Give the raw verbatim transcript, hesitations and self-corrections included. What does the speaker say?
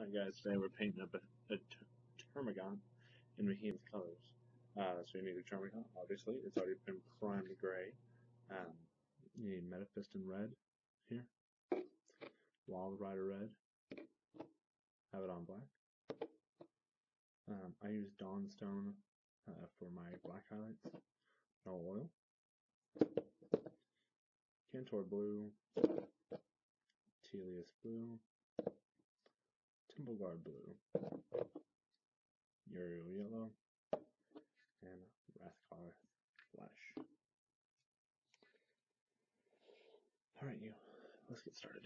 Hi guys, today we're painting up a, a termigon in Behemoth colors. Uh, so you need a termigon, obviously. It's already been primed gray. Um, you need Metapiston red here. Wild Rider red. Have it on black. Um, I use Dawnstone uh, for my black highlights. No oil. Cantor blue. Telius blue. Tombguard blue, Uriel yellow, and Rathkar flesh. Alright, you, let's get started.